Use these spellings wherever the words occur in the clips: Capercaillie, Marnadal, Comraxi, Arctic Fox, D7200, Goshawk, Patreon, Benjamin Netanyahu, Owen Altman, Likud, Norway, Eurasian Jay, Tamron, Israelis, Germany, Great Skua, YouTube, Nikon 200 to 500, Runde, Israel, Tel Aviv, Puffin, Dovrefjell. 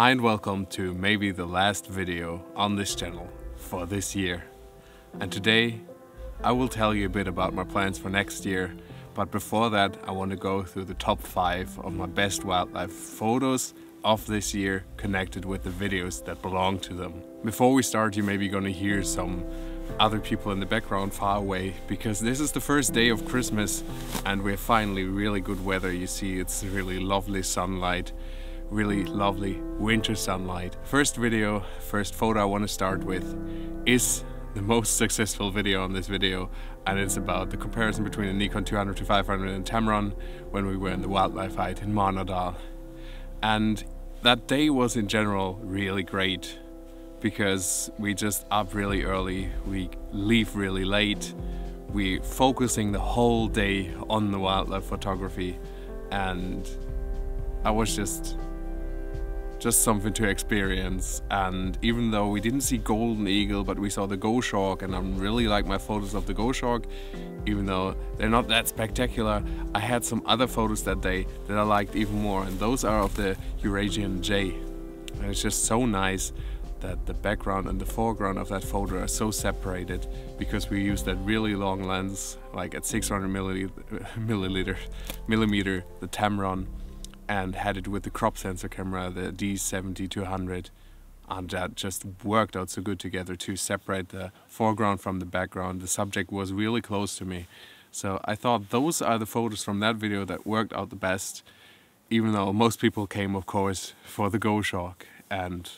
Hi and welcome to maybe the last video on this channel for this year. And today I will tell you a bit about my plans for next year, but before that I want to go through the top 5 of my best wildlife photos of this year connected with the videos that belong to them. Before we start, you may be going to hear some other people in the background far away because this is the first day of Christmas and we're finally really good weather. You see, it's really lovely sunlight. Really lovely winter sunlight. First video, first photo I want to start with is the most successful video on this video, and it's about the comparison between the Nikon 200 to 500 and Tamron when we were in the wildlife hike in Marnadal. And that day was in general really great because we just up really early, we leave really late, we focusing the whole day on the wildlife photography, and I was just something to experience. And even though we didn't see golden eagle, but we saw the goshawk, and I really like my photos of the goshawk, even though they're not that spectacular. I had some other photos that day that I liked even more, and those are of the Eurasian Jay. And it's just so nice that the background and the foreground of that photo are so separated because we used that really long lens, like at 600 millimeter, the Tamron, and had it with the crop sensor camera, the D7200, and that just worked out so good together to separate the foreground from the background. The subject was really close to me, so I thought those are the photos from that video that worked out the best, even though most people came, of course, for the goshawk, and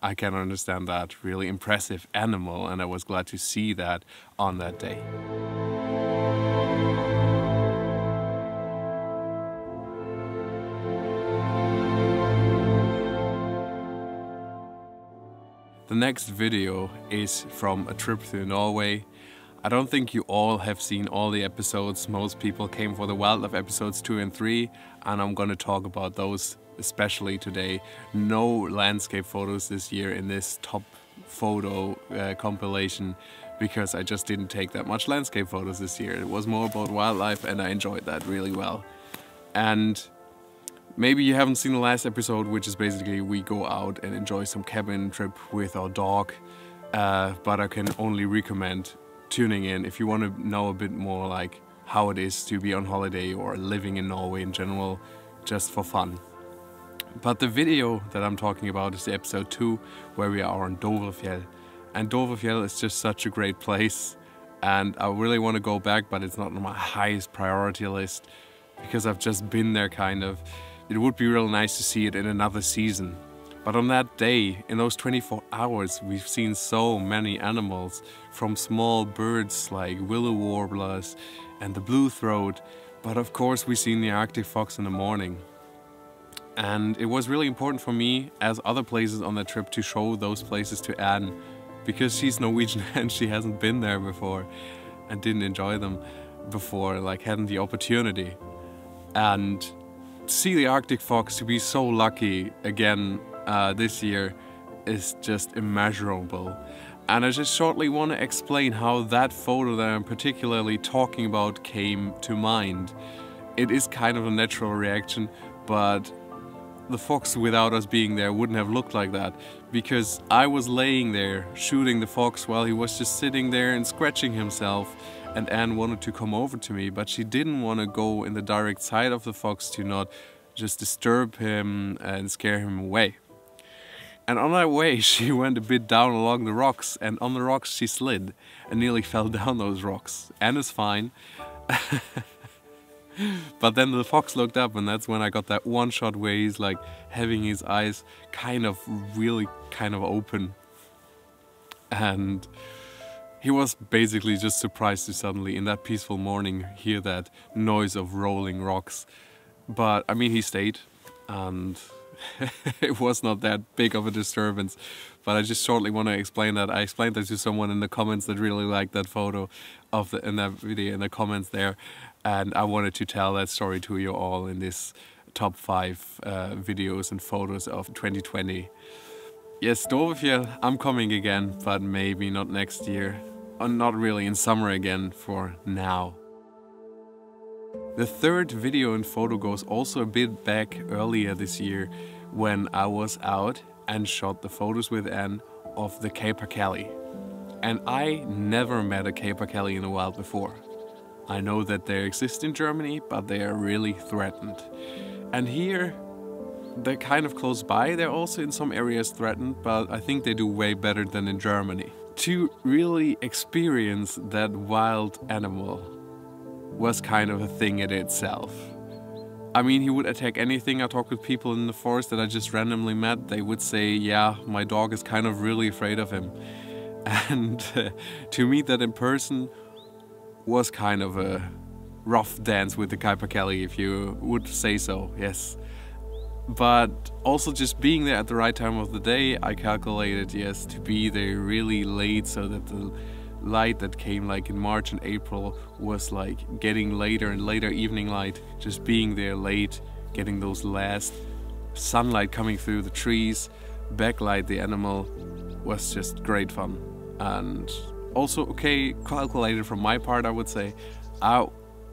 I can understand that. Really impressive animal, and I was glad to see that on that day. The next video is from a trip to Norway. I don't think you all have seen all the episodes. Most people came for the wildlife episodes 2 and 3, and I'm gonna talk about those especially today. No landscape photos this year in this top photo compilation because I just didn't take that much landscape photos this year. It was more about wildlife, and I enjoyed that really well. And maybe you haven't seen the last episode, which is basically we go out and enjoy some cabin trip with our dog, but I can only recommend tuning in if you want to know a bit more like how it is to be on holiday or living in Norway in general, just for fun. But the video that I'm talking about is the episode 2, where we are on Dovrefjell, and Dovrefjell is just such a great place, and I really want to go back, but it's not on my highest priority list because I've just been there kind of. It would be real nice to see it in another season. But on that day, in those 24 hours, we've seen so many animals, from small birds like willow warblers and the blue throat, but of course we've seen the Arctic fox in the morning. And it was really important for me, as other places on the trip, to show those places to Anne, because she's Norwegian and she hasn't been there before and didn't enjoy them before, like hadn't the opportunity. And to see the Arctic fox, to be so lucky again this year, is just immeasurable. And I just shortly want to explain how that photo that I'm particularly talking about came to mind. It is kind of a natural reaction, but the fox without us being there wouldn't have looked like that, because I was laying there shooting the fox while he was just sitting there and scratching himself. And Anne wanted to come over to me, but she didn't want to go in the direct side of the fox to not just disturb him and scare him away. And on that way, she went a bit down along the rocks, and on the rocks she slid and nearly fell down those rocks. Anne is fine. But then the fox looked up, and that's when I got that one shot where he's like having his eyes kind of really kind of open. And he was basically just surprised to suddenly, in that peaceful morning, hear that noise of rolling rocks. But I mean, he stayed, and it was not that big of a disturbance. But I just shortly want to explain that. I explained that to someone in the comments that really liked that photo of the, in that video, in the comments there. And I wanted to tell that story to you all in this top 5 videos and photos of 2020. Yes, Dovrefjell, I'm coming again, but maybe not next year. Not really in summer again for now. The third video and photo goes also a bit back earlier this year when I was out and shot the photos with Anne of the Capercaillie. And I never met a Capercaillie in the wild before. I know that they exist in Germany, but they are really threatened. And here, they're kind of close by. They're also in some areas threatened, but I think they do way better than in Germany. To really experience that wild animal was kind of a thing in itself. I mean, he would attack anything. I talked with people in the forest that I just randomly met. They would say, yeah, my dog is kind of really afraid of him. And to meet that in person was kind of a rough dance with the Capercaillie, if you would say so, yes. But also just being there at the right time of the day, I calculated, yes, to be there really late so that the light that came like in March and April was like getting later and later evening light, just being there late, getting those last sunlight coming through the trees, backlight the animal, was just great fun. And also okay, calculated from my part, I would say. I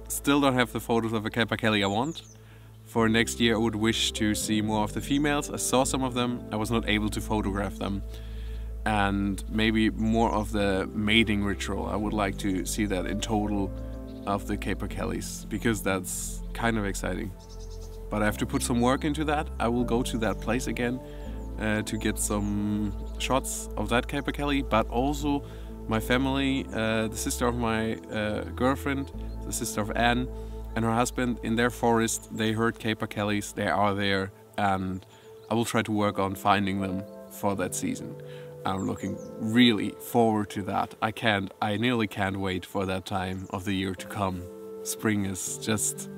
still don't have the photos of a Capercaillie I want. For next year I would wish to see more of the females. I saw some of them, I was not able to photograph them. And maybe more of the mating ritual. I would like to see that in total of the Capercaillies, because that's kind of exciting. But I have to put some work into that. I will go to that place again to get some shots of that Capercaillie, but also my family, the sister of my girlfriend, the sister of Anne, and her husband, in their forest, they heard Capercaillies, they are there, and I will try to work on finding them for that season. I'm looking really forward to that. I nearly can't wait for that time of the year to come. Spring is just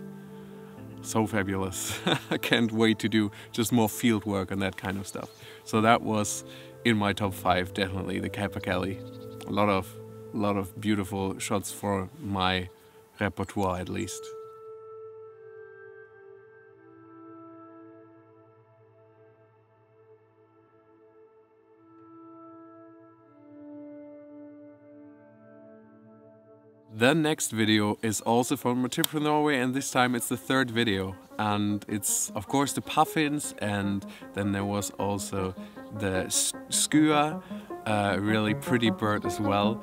so fabulous. I can't wait to do just more field work and that kind of stuff. So that was in my top 5, definitely the Capercaillie. A lot of beautiful shots for my repertoire at least. The next video is also from a trip from Norway, and this time it's the third video, and it's of course the puffins, and then there was also the skua, a really pretty bird as well.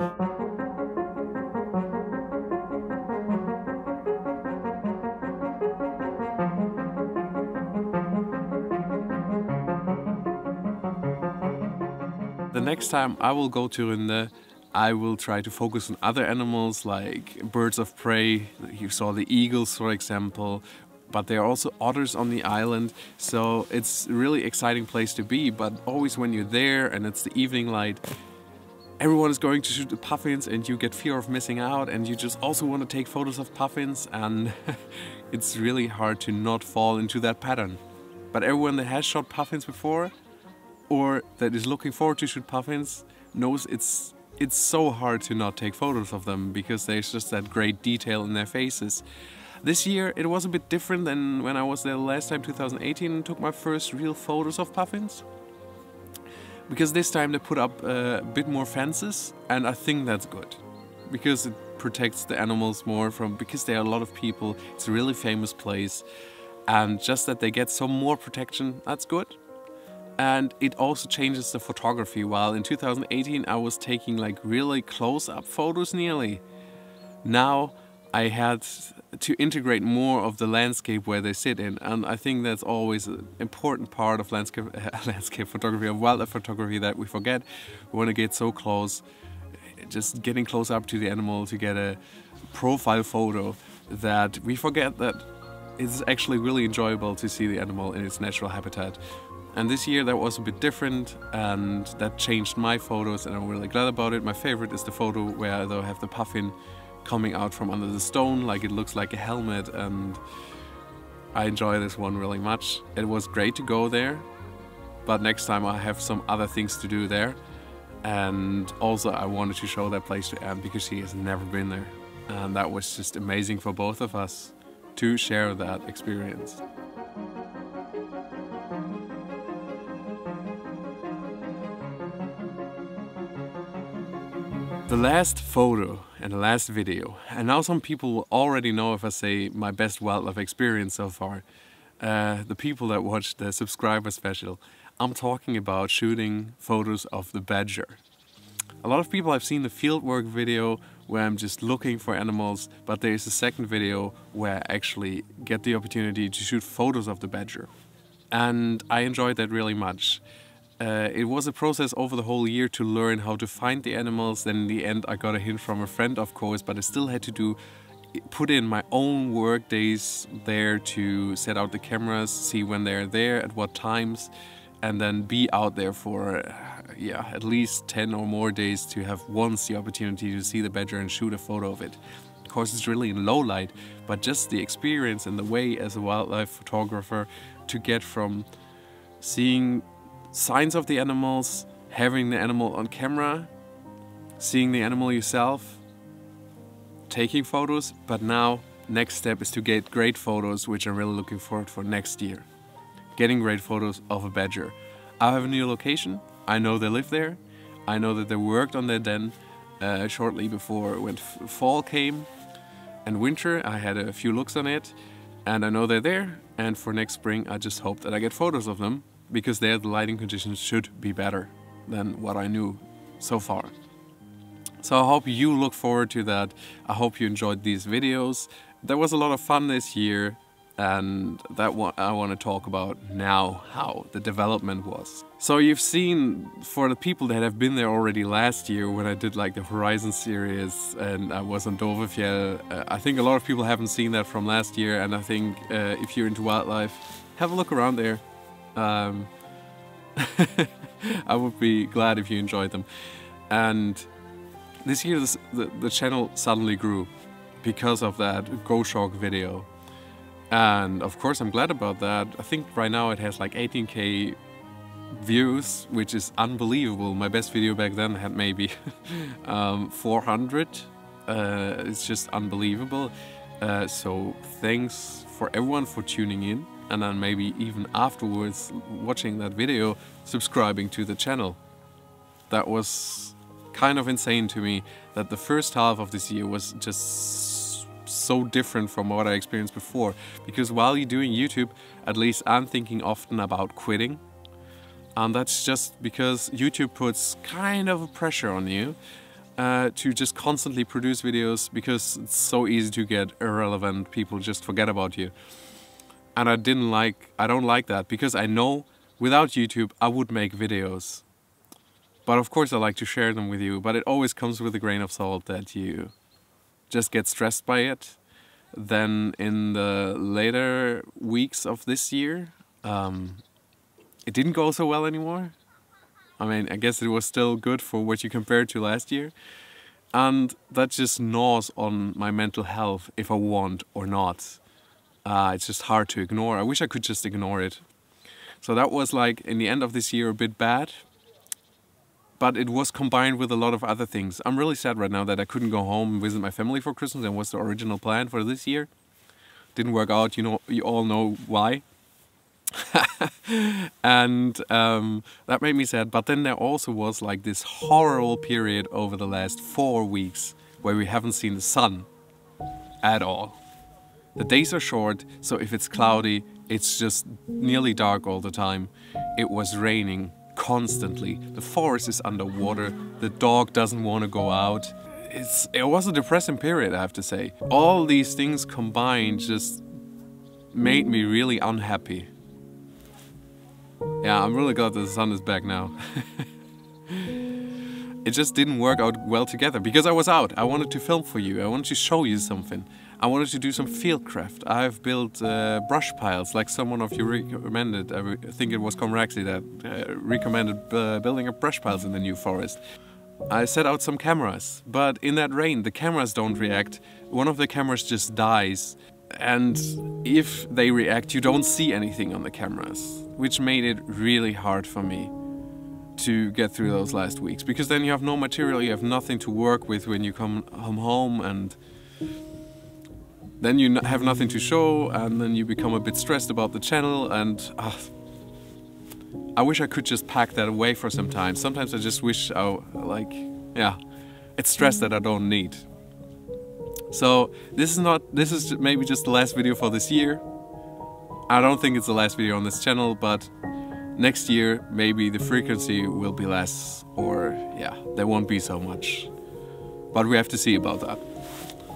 The next time I will go to Runde, I will try to focus on other animals like birds of prey. You saw the eagles, for example, but there are also otters on the island, so it's a really exciting place to be. But always when you're there and it's the evening light, everyone is going to shoot the puffins and you get fear of missing out, and you just also want to take photos of puffins, and it's really hard to not fall into that pattern. But everyone that has shot puffins before or that is looking forward to shoot puffins knows it's so hard to not take photos of them, because there's just that great detail in their faces. This year it was a bit different than when I was there last time, 2018, and took my first real photos of puffins. Because this time they put up a bit more fences, and I think that's good. Because it protects the animals more because there are a lot of people, it's a really famous place, and just that they get some more protection, that's good. And it also changes the photography. While in 2018 I was taking like really close-up photos nearly, now I had to integrate more of the landscape where they sit in, and I think that's always an important part of landscape photography, of wildlife photography, that we forget. We want to get so close, just getting close up to the animal to get a profile photo, that we forget that it's actually really enjoyable to see the animal in its natural habitat. And this year that was a bit different, and that changed my photos, and I'm really glad about it. My favorite is the photo where I have the puffin coming out from under the stone, like it looks like a helmet, and I enjoy this one really much. It was great to go there, but next time I have some other things to do there. And also I wanted to show that place to Anne, because she has never been there. And that was just amazing for both of us to share that experience. The last photo and the last video, and now some people will already know if I say my best wildlife experience so far. The people that watched the subscriber special, I'm talking about shooting photos of the badger. A lot of people have seen the fieldwork video where I'm just looking for animals, but there is a second video where I actually get the opportunity to shoot photos of the badger. And I enjoyed that really much. It was a process over the whole year to learn how to find the animals. Then in the end I got a hint from a friend, of course, but I still had to put in my own work days there to set out the cameras, see when they're there, at what times, and then be out there for at least 10 or more days to have once the opportunity to see the badger and shoot a photo of it. Of course, it's really in low light, but just the experience and the way as a wildlife photographer to get from seeing signs of the animals, having the animal on camera, seeing the animal yourself, taking photos, but now next step is to get great photos, which I'm really looking forward for next year. Getting great photos of a badger. I have a new location, I know they live there, I know that they worked on their den shortly before when fall came and winter. I had a few looks on it and I know they're there, and for next spring I just hope that I get photos of them, because there the lighting conditions should be better than what I knew so far. So I hope you look forward to that. I hope you enjoyed these videos. There was a lot of fun this year, and that one I want to talk about now, how the development was. So you've seen, for the people that have been there already last year when I did like the Horizon series and I was on Dovrefjell, I think a lot of people haven't seen that from last year, and I think if you're into wildlife, have a look around there. I would be glad if you enjoyed them. And this year the channel suddenly grew because of that Goshawk video, and of course I'm glad about that. I think right now it has like 18k views, which is unbelievable. My best video back then had maybe 400. It's just unbelievable. So thanks for everyone for tuning in, and then maybe even afterwards watching that video, subscribing to the channel. That was kind of insane to me, that the first half of this year was just so different from what I experienced before. Because while you're doing YouTube, at least I'm thinking often about quitting. And that's just because YouTube puts kind of a pressure on you to just constantly produce videos, because it's so easy to get irrelevant, people just forget about you. And I don't like that, because I know without YouTube I would make videos. But of course I like to share them with you, but it always comes with a grain of salt that you just get stressed by it. Then in the later weeks of this year, it didn't go so well anymore. I mean, I guess it was still good for what you compared to last year. And that just gnaws on my mental health, if I want or not. It's just hard to ignore. I wish I could just ignore it. So that was like, in the end of this year, a bit bad. But it was combined with a lot of other things. I'm really sad right now that I couldn't go home and visit my family for Christmas. That was the original plan for this year. Didn't work out, you know, you all know why. And that made me sad. But then there also was like this horrible period over the last 4 weeks where we haven't seen the sun at all. The days are short, so if it's cloudy, it's just nearly dark all the time. It was raining constantly. The forest is underwater. The dog doesn't want to go out. It was a depressing period, I have to say. All these things combined just made me really unhappy. Yeah, I'm really glad that the sun is back now. It just didn't work out well together, because I was out. I wanted to film for you. I wanted to show you something. I wanted to do some fieldcraft. I've built brush piles, like someone of you recommended. I think it was Comraxi that recommended building up brush piles in the new forest. I set out some cameras, but in that rain the cameras don't react. One of the cameras just dies, and if they react you don't see anything on the cameras, which made it really hard for me to get through those last weeks, because then you have no material, you have nothing to work with when you come home, and then you have nothing to show, and then you become a bit stressed about the channel, and I wish I could just pack that away for some time. Sometimes I just wish I, like, yeah, it's stress that I don't need. So this is maybe just the last video for this year. I don't think it's the last video on this channel, but next year maybe the frequency will be less, or yeah, there won't be so much. But we have to see about that.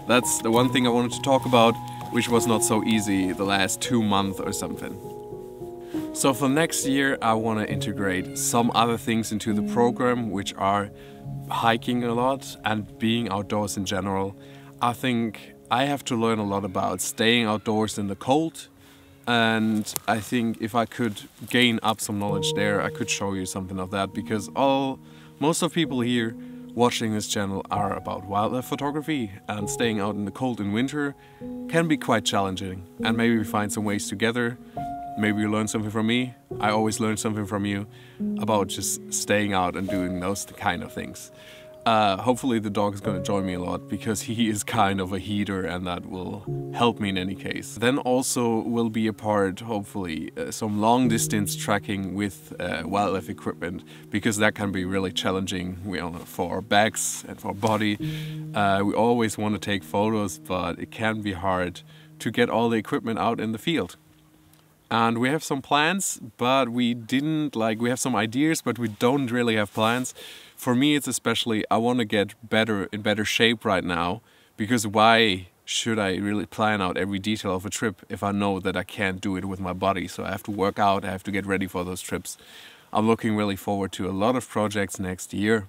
That's the one thing I wanted to talk about, which was not so easy the last 2 months or something. So for next year I want to integrate some other things into the program, which are hiking a lot and being outdoors in general. I think I have to learn a lot about staying outdoors in the cold, and I think if I could gain up some knowledge there, I could show you something of that, because most of people here watching this channel are about wildlife photography, and staying out in the cold in winter can be quite challenging. And maybe we find some ways together, maybe you learn something from me, I always learn something from you about just staying out and doing those kind of things. Hopefully the dog is going to join me a lot, because he is kind of a heater and that will help me in any case. Then also will be a part, hopefully, some long distance tracking with wildlife equipment, because that can be really challenging, you know, for our backs and for our body. We always want to take photos, but it can be hard to get all the equipment out in the field. And we have some plans, but we have some ideas, but we don't really have plans. For me, it's especially, I want to get in better shape right now, because why should I really plan out every detail of a trip if I know that I can't do it with my body? So I have to work out, I have to get ready for those trips. I'm looking really forward to a lot of projects next year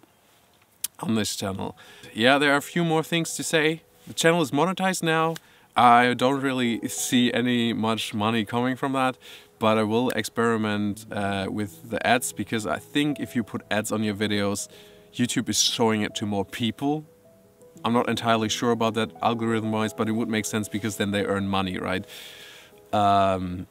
on this channel. Yeah, there are a few more things to say. The channel is monetized now. I don't really see any much money coming from that, but I will experiment with the ads, because I think if you put ads on your videos, YouTube is showing it to more people. I'm not entirely sure about that algorithm-wise, but it would make sense, because then they earn money, right? But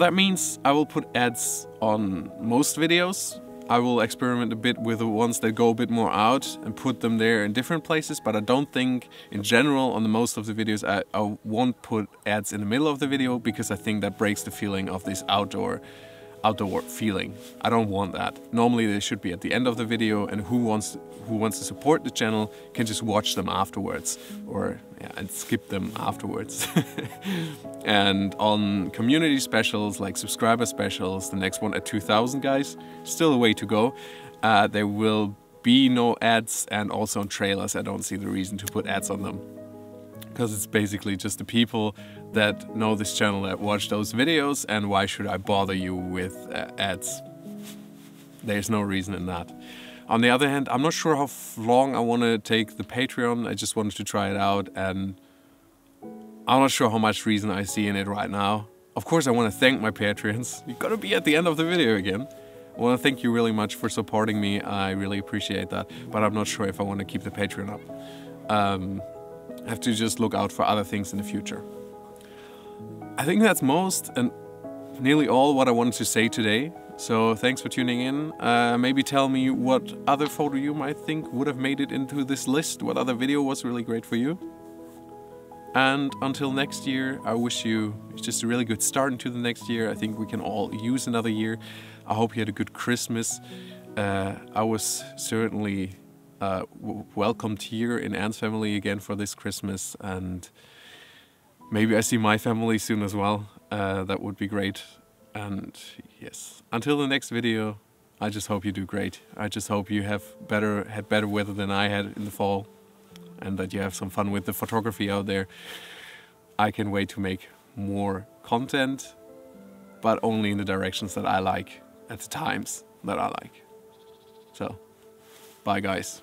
that means I will put ads on most videos. I will experiment a bit with the ones that go a bit more out and put them there in different places, but I don't think in general on the most of the videos I won't put ads in the middle of the video, because I think that breaks the feeling of this outdoor feeling. I don't want that. Normally they should be at the end of the video, and who wants to support the channel can just watch them afterwards, or yeah, and skip them afterwards. And on community specials, like subscriber specials, the next one at 2,000 guys, still a way to go, there will be no ads, and also on trailers I don't see the reason to put ads on them, because it's basically just the people that know this channel that watch those videos, and why should I bother you with ads? There's no reason in that. On the other hand, I'm not sure how long I want to take the Patreon. I just wanted to try it out, and I'm not sure how much reason I see in it right now. Of course, I want to thank my Patreons. You've got to be at the end of the video again. I want to thank you really much for supporting me. I really appreciate that, but I'm not sure if I want to keep the Patreon up. I have to just look out for other things in the future. I think that's most and nearly all what I wanted to say today. So thanks for tuning in. Maybe tell me what other photo you might think would have made it into this list, what other video was really great for you. And until next year, I wish you just a really good start into the next year. I think we can all use another year. I hope you had a good Christmas. I was certainly welcomed here in Anne's family again for this Christmas, and maybe I see my family soon as well. That would be great. And yes, until the next video, I just hope you do great. I just hope you had better weather than I had in the fall, and that you have some fun with the photography out there. I can wait to make more content, but only in the directions that I like, at the times that I like. So, bye guys.